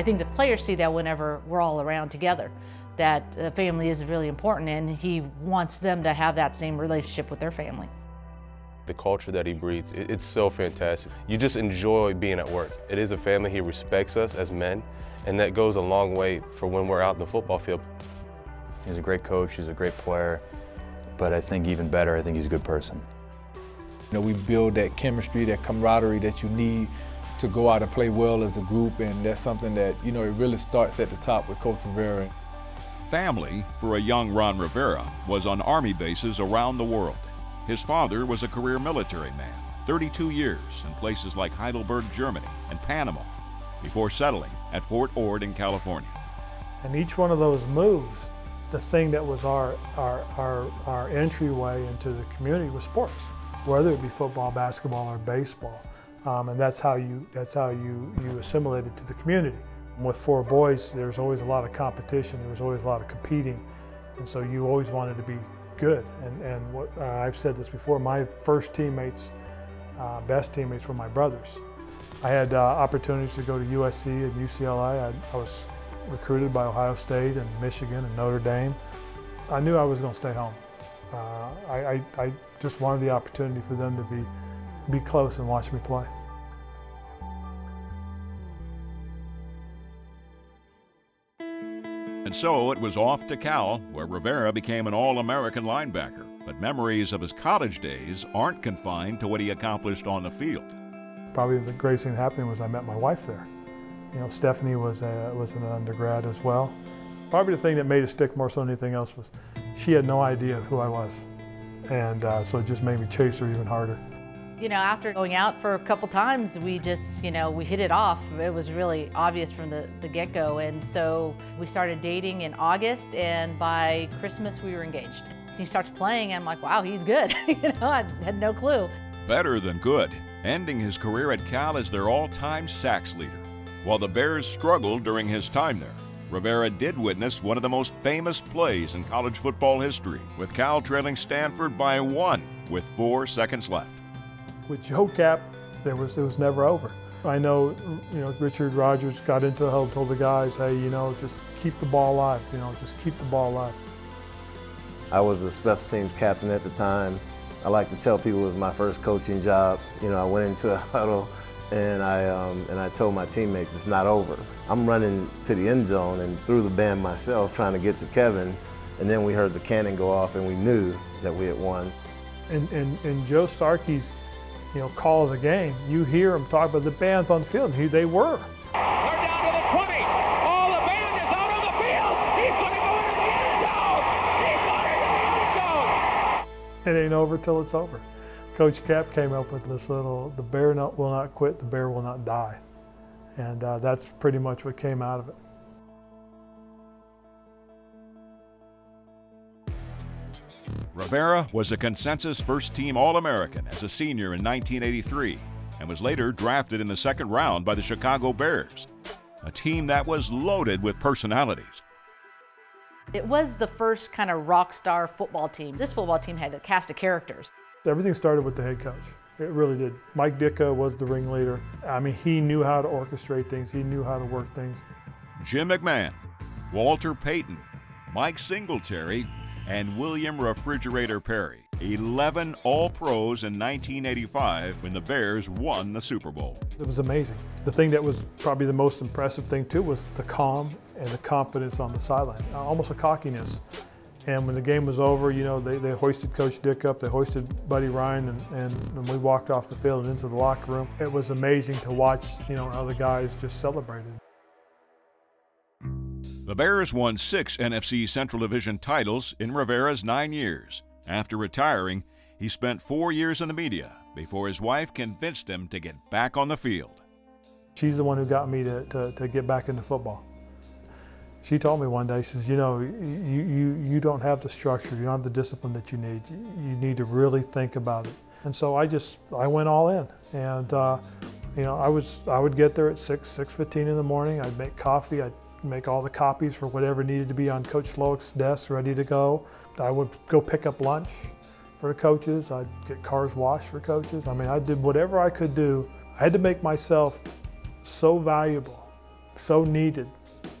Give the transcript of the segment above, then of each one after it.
I think the players see that whenever we're all around together, that family is really important, and he wants them to have that same relationship with their family. The culture that he breeds, it's so fantastic. You just enjoy being at work. It is a family. He respects us as men, and that goes a long way for when we're out in the football field. He's a great coach, he's a great player, but I think even better, I think he's a good person. You know, we build that chemistry, that camaraderie that you need to go out and play well as a group, and that's something that, you know, it really starts at the top with Coach Rivera. Family for a young Ron Rivera was on Army bases around the world. His father was a career military man, 32 years in places like Heidelberg, Germany, and Panama, before settling at Fort Ord in California. And each one of those moves, the thing that was our entryway into the community was sports, whether it be football, basketball, or baseball. And that's how you assimilated to the community. With four boys, there was always a lot of competition. There was always a lot of competing. And so you always wanted to be good. And what, I've said this before, my first teammates, best teammates were my brothers. I had opportunities to go to USC and UCLA. I was recruited by Ohio State and Michigan and Notre Dame. I knew I was going to stay home. I just wanted the opportunity for them to be close and watch me play. And so it was off to Cal, where Rivera became an All-American linebacker. But memories of his college days aren't confined to what he accomplished on the field. Probably the greatest thing happening was I met my wife there. You know, Stephanie was an undergrad as well. Probably the thing that made it stick more so than anything else was she had no idea who I was. And so it just made me chase her even harder. You know, after going out for a couple times, we just, you know, we hit it off. It was really obvious from the get-go. And so we started dating in August, and by Christmas we were engaged. He starts playing, and I'm like, wow, he's good. You know, I had no clue. Better than good, ending his career at Cal as their all-time sacks leader. While the Bears struggled during his time there, Rivera did witness one of the most famous plays in college football history, with Cal trailing Stanford by 1 with 4 seconds left. With Joe Kapp, it was never over. I know, you know, Richard Rodgers got into the huddle, told the guys, hey, you know, just keep the ball alive, you know, just keep the ball alive. I was the special teams captain at the time. I like to tell people it was my first coaching job. You know, I went into a huddle, and I told my teammates, it's not over. I'm running to the end zone and through the band myself trying to get to Kevin, and then we heard the cannon go off and we knew that we had won. And Joe Starkey's, you know, call of the game, you hear him talk about the band's on the field, and who they were. We're down to the 20. All the band is out on the field. He's going to go into the end zone. He's going to the end zone. It ain't over till it's over. Coach Kapp came up with this little, the bear will not quit, the bear will not die. And that's pretty much what came out of it. Rivera was a consensus first-team All-American as a senior in 1983 and was later drafted in the second round by the Chicago Bears, a team that was loaded with personalities. It was the first kind of rock star football team. This football team had a cast of characters. Everything started with the head coach. It really did. Mike Ditka was the ringleader. I mean, he knew how to orchestrate things. He knew how to work things. Jim McMahon, Walter Payton, Mike Singletary, and William Refrigerator Perry, 11 All-Pros in 1985 when the Bears won the Super Bowl. It was amazing. The thing that was probably the most impressive thing too was the calm and the confidence on the sideline, almost a cockiness. And when the game was over, you know, they hoisted Coach Dick up, they hoisted Buddy Ryan, and we walked off the field and into the locker room. It was amazing to watch, you know, how the guys just celebrated. The Bears won 6 NFC Central Division titles in Rivera's 9 years. After retiring, he spent 4 years in the media before his wife convinced him to get back on the field. She's the one who got me to get back into football. She told me one day, she says, you know, you don't have the structure, you don't have the discipline that you need. You need to really think about it. And so I went all in. And, you know, I would get there at 6:15 in the morning. I'd make coffee. I'd make all the copies for whatever needed to be on Coach Slowick's desk, ready to go. I would go pick up lunch for the coaches. I'd get cars washed for coaches. I mean, I did whatever I could do. I had to make myself so valuable so needed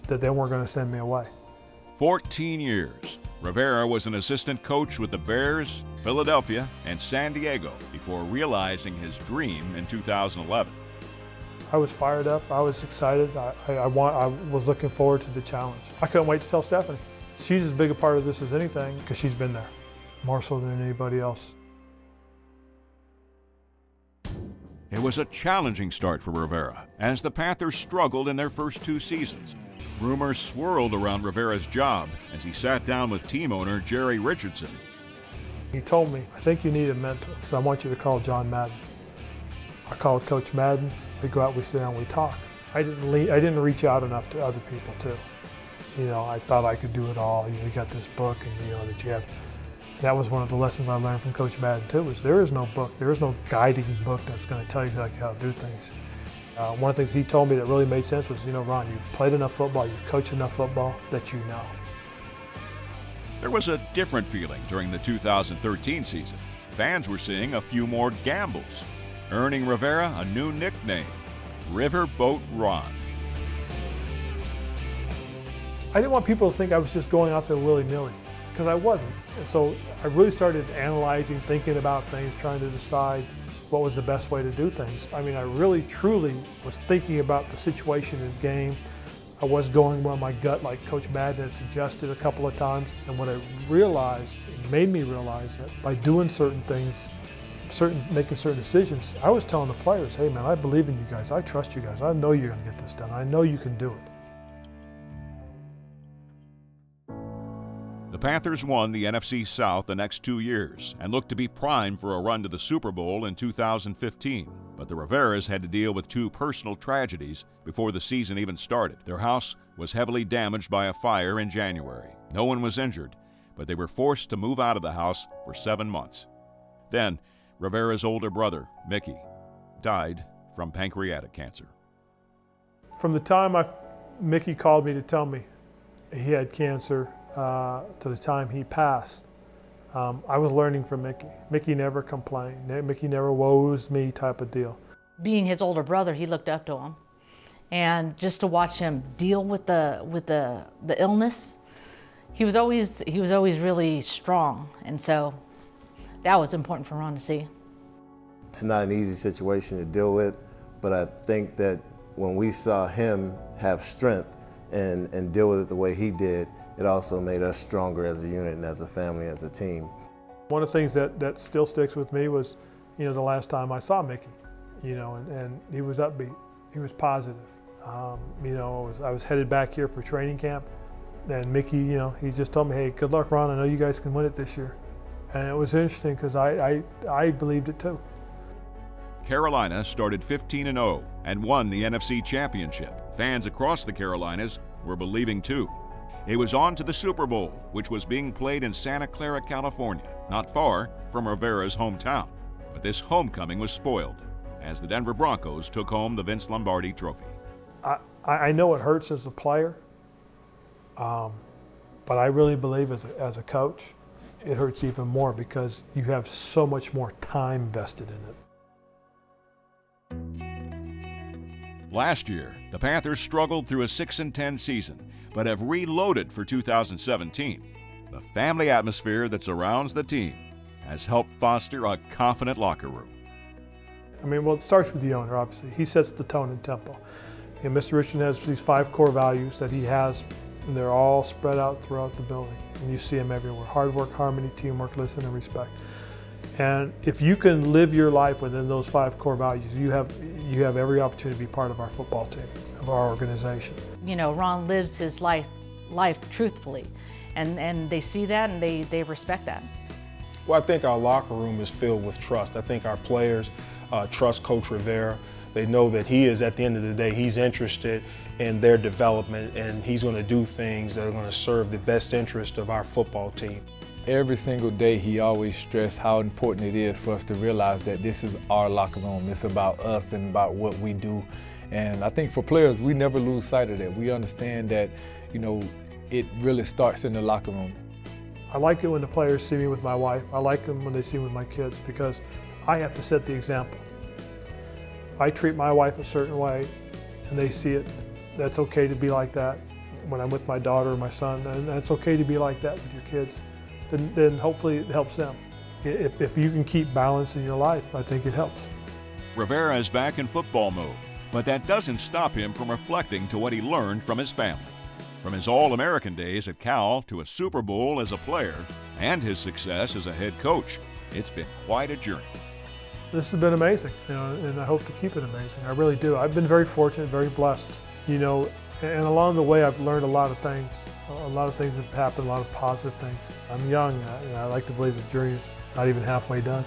that they weren't going to send me away. 14 years. Rivera was an assistant coach with the Bears, Philadelphia, and San Diego before realizing his dream in 2011. I was fired up. I was excited. I was looking forward to the challenge. I couldn't wait to tell Stephanie. She's as big a part of this as anything because she's been there, more so than anybody else. It was a challenging start for Rivera, as the Panthers struggled in their first two seasons. Rumors swirled around Rivera's job as he sat down with team owner Jerry Richardson. He told me, I think you need a mentor, so I want you to call John Madden. I called Coach Madden. We go out, we sit down, we talk. I didn't reach out enough to other people too. You know, I thought I could do it all. You know, you got this book, and you know that you have. That was one of the lessons I learned from Coach Madden too. Is there is no book, there is no guiding book that's going to tell you exactly how to do things. One of the things he told me that really made sense was, you know, Ron, you've played enough football, you've coached enough football that you know. There was a different feeling during the 2013 season. Fans were seeing a few more gambles, earning Rivera a new nickname, Riverboat Ron. I didn't want people to think I was just going out there willy-nilly, because I wasn't. And so I really started analyzing, thinking about things, trying to decide what was the best way to do things. I mean, I really, truly was thinking about the situation in the game. I was going by my gut, like Coach Madden had suggested a couple of times. And what I realized, it made me realize that by doing certain things, making certain decisions, I was telling the players, hey man, I believe in you guys, I trust you guys, I know you're gonna get this done, I know you can do it. The Panthers won the NFC South the next 2 years and looked to be primed for a run to the Super Bowl in 2015. But the Riveras had to deal with two personal tragedies before the season even started. Their house was heavily damaged by a fire in January. No one was injured, but they were forced to move out of the house for 7 months. Then, Rivera's older brother, Mickey, died from pancreatic cancer. From the time Mickey called me to tell me he had cancer to the time he passed, I was learning from Mickey. Mickey never complained. Mickey never woes me type of deal. Being his older brother, he looked up to him. And just to watch him deal with the illness, he was always really strong, and so that was important for Ron to see. It's not an easy situation to deal with, but I think that when we saw him have strength and deal with it the way he did, it also made us stronger as a unit and as a family, as a team. One of the things that still sticks with me was, you know, the last time I saw Mickey, you know, and he was upbeat, he was positive. You know, I was headed back here for training camp, and Mickey, you know, he just told me, hey, good luck, Ron, I know you guys can win it this year. And it was interesting because I believed it too. Carolina started 15-0 and won the NFC Championship. Fans across the Carolinas were believing too. It was on to the Super Bowl, which was being played in Santa Clara, California, not far from Rivera's hometown. But this homecoming was spoiled as the Denver Broncos took home the Vince Lombardi Trophy. I know it hurts as a player, but I really believe as a coach, it hurts even more because you have so much more time vested in it. Last year, the Panthers struggled through a 6-10 season, but have reloaded for 2017. The family atmosphere that surrounds the team has helped foster a confident locker room. I mean, well, it starts with the owner, obviously. He sets the tone and tempo. And Mr. Richardson has these 5 core values that he has, and they're all spread out throughout the building. And you see them everywhere. Hard work, harmony, teamwork, listen, and respect. And if you can live your life within those 5 core values, you have every opportunity to be part of our football team, of our organization. You know, Ron lives his life truthfully, and they see that and they respect that. Well, I think our locker room is filled with trust. I think our players trust Coach Rivera. They know that he is, at the end of the day, he's interested in their development, and he's going to do things that are going to serve the best interest of our football team. Every single day, he always stressed how important it is for us to realize that this is our locker room. It's about us and about what we do. And I think for players, we never lose sight of that. We understand that, you know, it really starts in the locker room. I like it when the players see me with my wife. I like them when they see me with my kids, because I have to set the example. I treat my wife a certain way, and they see it. that's okay to be like that when I'm with my daughter or my son, and that's okay to be like that with your kids, then hopefully it helps them. If you can keep balance in your life, I think it helps. Rivera is back in football mode, but that doesn't stop him from reflecting to what he learned from his family. From his All-American days at Cal to a Super Bowl as a player and his success as a head coach, it's been quite a journey. This has been amazing, you know, and I hope to keep it amazing. I really do. I've been very fortunate, very blessed, you know, and along the way I've learned a lot of things. A lot of things have happened, a lot of positive things. I'm young, and I like to believe the journey's not even halfway done.